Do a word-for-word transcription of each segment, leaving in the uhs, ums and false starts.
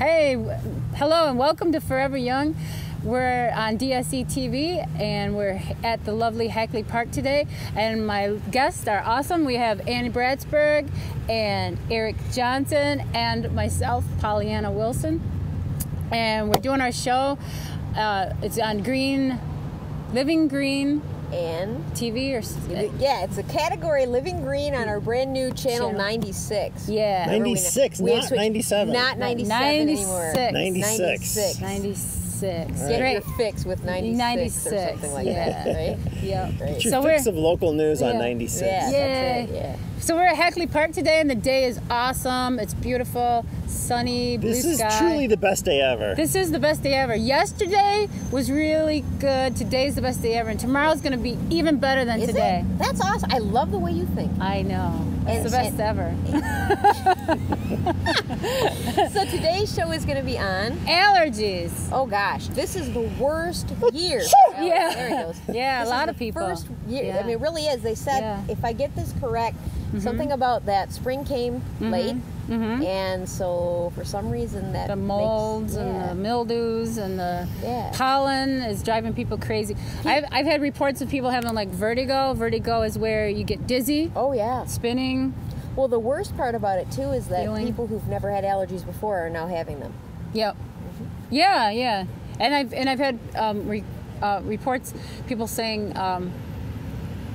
Hey, hello and welcome to Forever Young. We're on D S E T V and we're at the lovely Hackley Park today, and my guests are awesome. We have Ann Bratsburg and Erik Johnson and myself, Polly Anna Wilson, and we're doing our show. Uh, it's on Green, Living Green and T V or something. Yeah, it's a category Living Green on our brand new channel, channel. ninety-six. Yeah, ninety-six, we, not ninety-seven. Not ninety-seven anymore. ninety-six. ninety-six. Get right. your fix with ninety-six, ninety-six or something like yeah. that, right? Yeah. Get your so fix of local news yeah. on ninety-six. Yeah, yeah. That's right. Yeah. So we're at Hackley Park today, and the day is awesome. It's beautiful, sunny, blue sky. This is truly the best day ever. This is the best day ever. Yesterday was really good. Today's the best day ever, and tomorrow's going to be even better than today. Is it? That's awesome. I love the way you think. I know. It's the best ever. So today's show is going to be on allergies. Oh gosh, this is the worst year. Oh, yeah. There it goes. Yeah, a lot of people. First year. Yeah. I mean, it really is. They said, yeah. if I get this correct. Mm-hmm. Something about that spring came mm-hmm. late, mm-hmm. and so for some reason that the molds makes, yeah. and the mildews and the yeah. pollen is driving people crazy. Yeah. I've, I've had reports of people having like vertigo. Vertigo is where you get dizzy. Oh yeah, spinning. Well, the worst part about it too is that Feeling. people who've never had allergies before are now having them. Yep. Mm-hmm. Yeah, yeah, and I've and I've had um, re, uh, reports people saying. Um,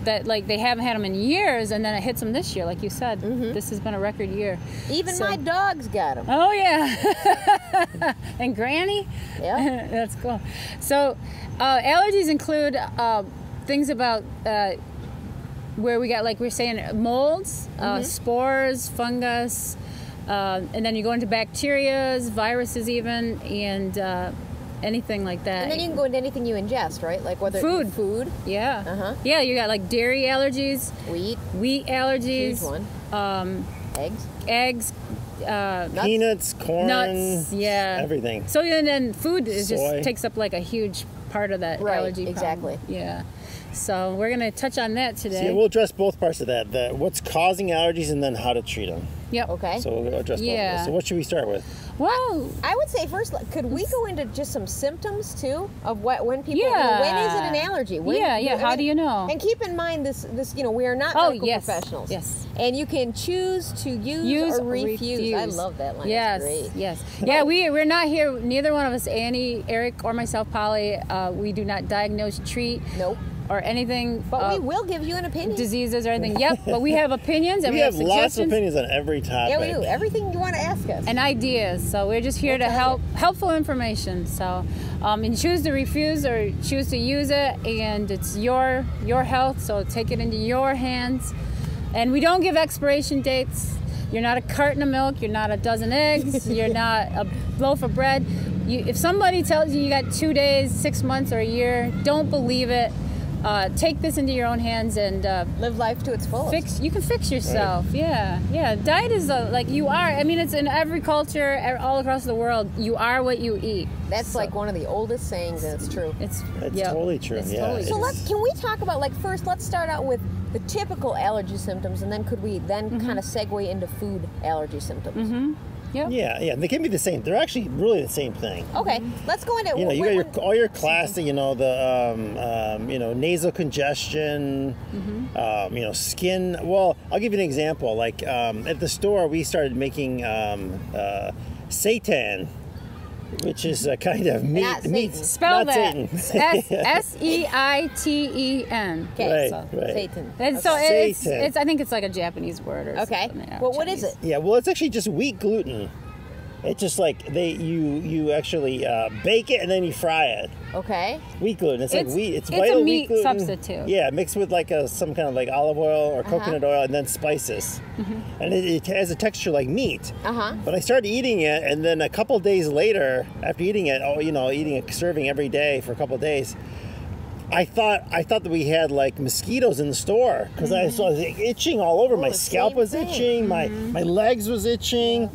that like they haven't had them in years, and then it hits them this year, like you said. Mm-hmm. This has been a record year. Even so, my dog's got them. Oh yeah. And Granny. Yeah. That's cool. So uh, allergies include uh, things about uh, where we got, like we we're saying, molds, mm-hmm. uh, spores, fungus, uh, and then you go into bacteria, viruses even, and uh, anything like that. And then you can go into anything you ingest, right? Like whether food, food. Yeah. Uh huh. Yeah, you got like dairy allergies, wheat, wheat allergies, huge one. Um, eggs, eggs, uh, nuts. peanuts, corn, nuts, yeah, everything. So and then food is Soy. just takes up like a huge part of that right, allergy. Exactly. Problem. Yeah. So we're gonna touch on that today. So yeah, we'll address both parts of that: the what's causing allergies and then how to treat them. Yep. Okay. So we'll address both yeah. of those. So what should we start with? Well, I, I would say first, could we go into just some symptoms too of what when people yeah. when is it an allergy? When, yeah, yeah. You know, how do you know? And keep in mind this this you know we are not oh, medical yes. professionals. Yes. And you can choose to use, use or, refuse. or refuse. I love that line. Yes. It's great. Yes. Yeah. We we're not here. Neither one of us, Annie, Eric, or myself, Polly. Uh, we do not diagnose, treat. Nope. Or anything, but uh, we will give you an opinion. Diseases or anything. Yep, but we have opinions and we, we have, have lots of opinions on every topic. Yeah, we do. Everything you want to ask us and ideas. So we're just here okay. to help, helpful information. So, um, and choose to refuse or choose to use it, and it's your your health. So take it into your hands, and we don't give expiration dates. You're not a carton of milk. You're not a dozen eggs. You're not a loaf of bread. You, if somebody tells you you got two days, six months, or a year, don't believe it. Uh, take this into your own hands and uh, live life to its fullest. Fix, you can fix yourself. Right. Yeah, yeah. Diet is a, like you are. I mean, it's in every culture, all across the world. You are what you eat. That's so. like one of the oldest sayings, and it's true. It's, it's yeah. totally true. It's yeah. Totally so true. let's can we talk about like first? Let's start out with the typical allergy symptoms, and then could we then mm-hmm. kind of segue into food allergy symptoms? Mm-hmm. Yep. Yeah, yeah, they can be the same. They're actually really the same thing. Okay, let's go into. You know, you when, got your all your classic, you know, the um, um, you know nasal congestion, mm-hmm. um, you know, skin. Well, I'll give you an example. Like um, at the store, we started making um, uh, seitan, which is a kind of meat. Not meat. Spell not that. S e I t e n. Okay, right, so right. Seitan. And okay. so it's, Seitan. It's. I think it's like a Japanese word or okay. something. Okay. Well, Chinese. What is it? Yeah. Well, it's actually just wheat gluten. It's just like they you you actually uh, bake it and then you fry it. Okay. Wheat gluten. It's, it's like wheat. It's, it's vital a meat wheat gluten. substitute. Yeah, mixed with like a, some kind of like olive oil or uh-huh. coconut oil and then spices, mm-hmm. and it, it has a texture like meat. Uh huh. But I started eating it, and then a couple days later, after eating it, oh, you know, eating a serving every day for a couple of days. I thought I thought that we had like mosquitoes in the store because mm-hmm. I saw it itching all over. Ooh, my scalp was thing. itching. Mm-hmm. My my legs was itching.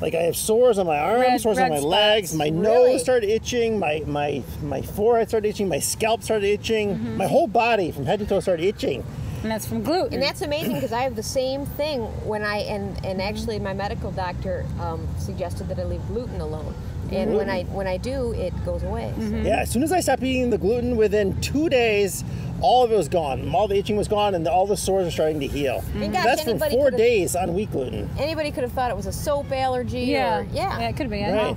Like I have sores on my arms, red, sores red on my spots. legs, my really? nose started itching, my, my my forehead started itching, my scalp started itching, mm-hmm. my whole body from head to toe started itching. And that's from gluten. And that's amazing because I have the same thing when I, and, and actually my medical doctor um, suggested that I leave gluten alone. And mm-hmm. when I when I do, it goes away. So. Yeah, as soon as I stopped eating the gluten, within two days, all of it was gone. All the itching was gone, and all the sores were starting to heal. Mm-hmm. That's from four days on wheat gluten. Anybody could have thought it was a soap allergy. Yeah, or, yeah. yeah, it could have been. Right.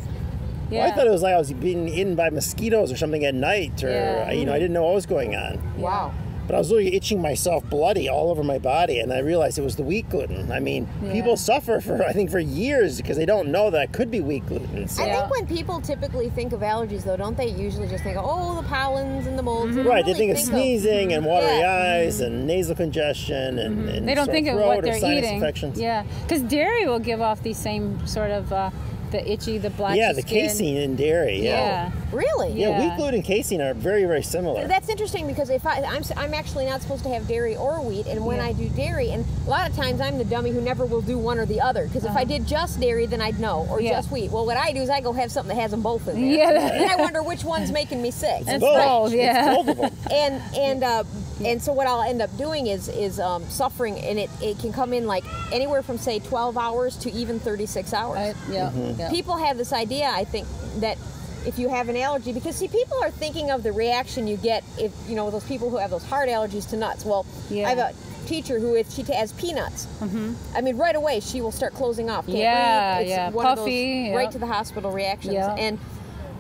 Yeah. Well, I thought it was like I was being eaten by mosquitoes or something at night, or yeah. you know, I didn't know what was going on. Wow. But I was literally itching myself bloody all over my body, and I realized it was the wheat gluten. I mean, yeah. people suffer for, I think, for years because they don't know that it could be wheat gluten. So. I think when people typically think of allergies, though, don't they usually just think, oh, the pollens and the molds? Mm-hmm. Right, they, they think of think sneezing of, and watery yeah. eyes mm-hmm. and nasal congestion and, mm-hmm. and they don't think of what they're sinus eating. Infections. Yeah, because dairy will give off these same sort of... Uh, the itchy, the blotchy Yeah, the skin. Casein in dairy. Yeah. yeah. Really? Yeah, yeah, wheat gluten and casein are very, very similar. That's interesting because if I, I'm, I'm actually not supposed to have dairy or wheat, and when yeah. I do dairy, and a lot of times I'm the dummy who never will do one or the other, because uh-huh. if I did just dairy, then I'd know, or yeah. just wheat. Well, what I do is I go have something that has them both in there. Yeah. And I wonder which one's making me sick. It's both. both. Yeah. It's both of them. And, and, uh, and so what I'll end up doing is, is um, suffering, and it, it can come in like anywhere from, say, twelve hours to even thirty-six hours. I, yeah. Mm-hmm. Yeah. People have this idea, I think, that if you have an allergy, because see, people are thinking of the reaction you get if, you know, those people who have those hard allergies to nuts. Well, yeah. I have a teacher who, if she has peanuts, mm-hmm. I mean, right away she will start closing off. Can't yeah, breathe. It's yeah, one puffy, of those yep. right to the hospital reactions. Yep. And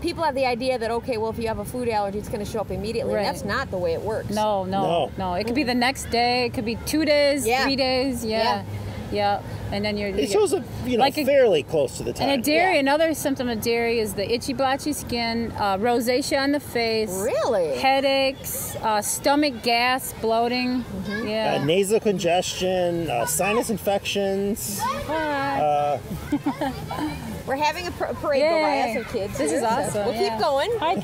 people have the idea that, okay, well, if you have a food allergy, it's going to show up immediately. Right. And that's not the way it works. No, no, no. no. It could be the next day. It could be two days, yeah. three days. Yeah. yeah. Yeah, and then you're... It shows up, you know, like a, fairly close to the time. And a dairy, yeah. another symptom of dairy is the itchy, blotchy skin, uh, rosacea on the face. Really? Headaches, uh, stomach gas, bloating. Mm-hmm. Yeah. Uh, nasal congestion, uh, sinus infections. Uh, We're having a parade Yay. Go by us of kids. This here. Is awesome. We'll yeah. keep going. Hi,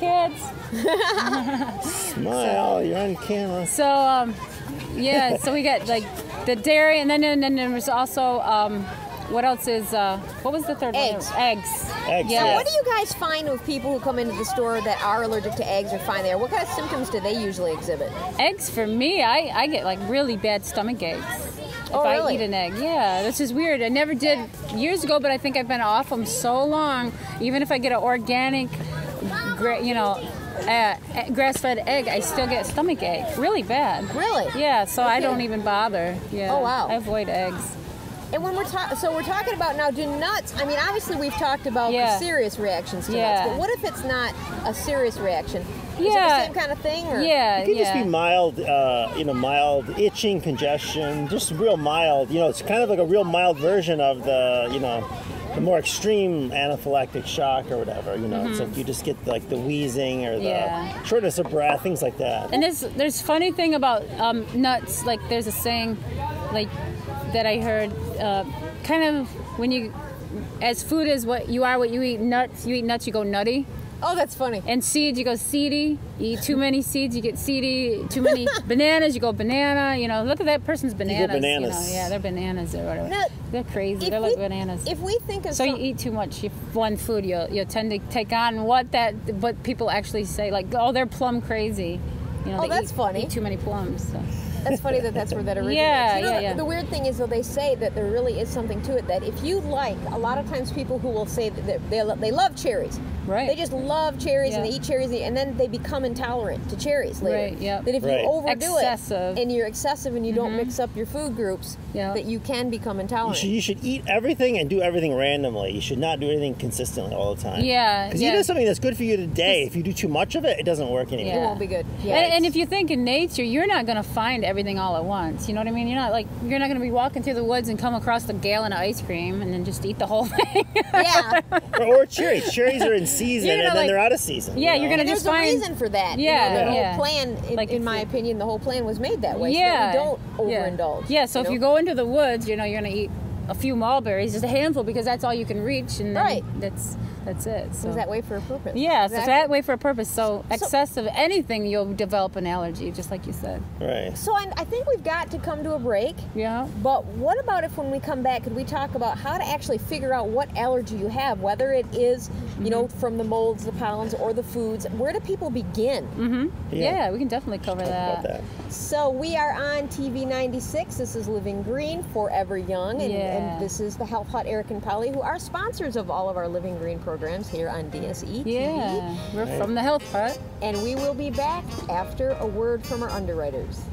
kids. Smile, so, you're on camera. So, um, yeah, so we got, like... The dairy, and then and then there was also um, what else is uh, what was the third eggs. one? Eggs. Eggs. Yeah. So what do you guys find with people who come into the store that are allergic to eggs or find there? What kind of symptoms do they usually exhibit? Eggs for me, I, I get like really bad stomach aches if oh, really? I eat an egg. Yeah, this is weird. I never did years ago, but I think I've been off them so long. Even if I get an organic, you know. Uh, grass-fed egg, I still get stomach ache, really bad. Really? Yeah. So okay. I don't even bother. Yeah. Oh wow. I avoid eggs. And when we're ta so we're talking about now, do nuts? I mean, obviously we've talked about yeah. the serious reactions to yeah. nuts, but what if it's not a serious reaction? Is yeah. it the same kind of thing? Or? Yeah. It could yeah. just be mild, uh, you know, mild itching, congestion, just real mild. You know, it's kind of like a real mild version of the, you know. The more extreme anaphylactic shock or whatever, you know, mm-hmm. it's like you just get like the wheezing or the yeah. shortness of breath, things like that. And there's there's funny thing about um, nuts, like there's a saying, like that I heard, uh, kind of when you, as food is what you are, what you eat. Nuts, you eat nuts, you go nutty. Oh, that's funny. And seeds, you go seedy. You eat too many seeds, you get seedy. Too many bananas, you go banana. You know, look at that person's bananas. You go bananas. You know, yeah, they're bananas or whatever. Now, they're crazy. They're we, like bananas. If we think of so, some... you eat too much if one food, you'll you'll tend to take on what that what people actually say, like, oh, they're plum crazy. You know, oh, they that's eat, funny. Eat too many plums. So. That's funny that that's where that originates. Yeah, you know, yeah, yeah. The, the weird thing is, though, they say that there really is something to it, that if you like, a lot of times people who will say that they, they love cherries. Right. They just love cherries yeah. and they eat cherries, and then they become intolerant to cherries later. Right, yeah. That if right. you overdo excessive. It and you're excessive and you mm-hmm. don't mix up your food groups, yeah. that you can become intolerant. You should, you should eat everything and do everything randomly. You should not do anything consistently all the time. Yeah. Because yeah. you do something that's good for you today. If you do too much of it, it doesn't work anymore. Yeah. It won't be good. Yeah. And, and if you think in nature, you're not going to find everything all at once. You know what I mean? You're not like you're not going to be walking through the woods and come across a gallon of ice cream and then just eat the whole thing. Yeah. or, or cherries. Cherries are in season and like, then they're out of season. Yeah, you know? You're going to just find. There's a reason for that. Yeah, you know, the yeah. whole plan, in, like in my opinion, the whole plan was made that way. Yeah. So that we don't overindulge. Yeah. yeah so you if know? you go into the woods, you know, you're going to eat a few mulberries, just a handful, because that's all you can reach, and then right. that's. That's it. So. Is that way for a purpose? Yeah, exactly. So that way for a purpose. So, so excessive anything, you'll develop an allergy, just like you said. Right. So I, I think we've got to come to a break. Yeah. But what about if when we come back, could we talk about how to actually figure out what allergy you have, whether it is, mm-hmm. you know, from the molds, the pollens, or the foods? Where do people begin? Mm-hmm. Yeah. yeah, we can definitely cover that. that. So we are on T V ninety-six. This is Living Green, Forever Young, and, yeah. and this is the Health Hut, Eric and Polly, who are sponsors of all of our Living Green programs here on D S E T V. Yeah, we're right. from the Health Hut. And we will be back after a word from our underwriters.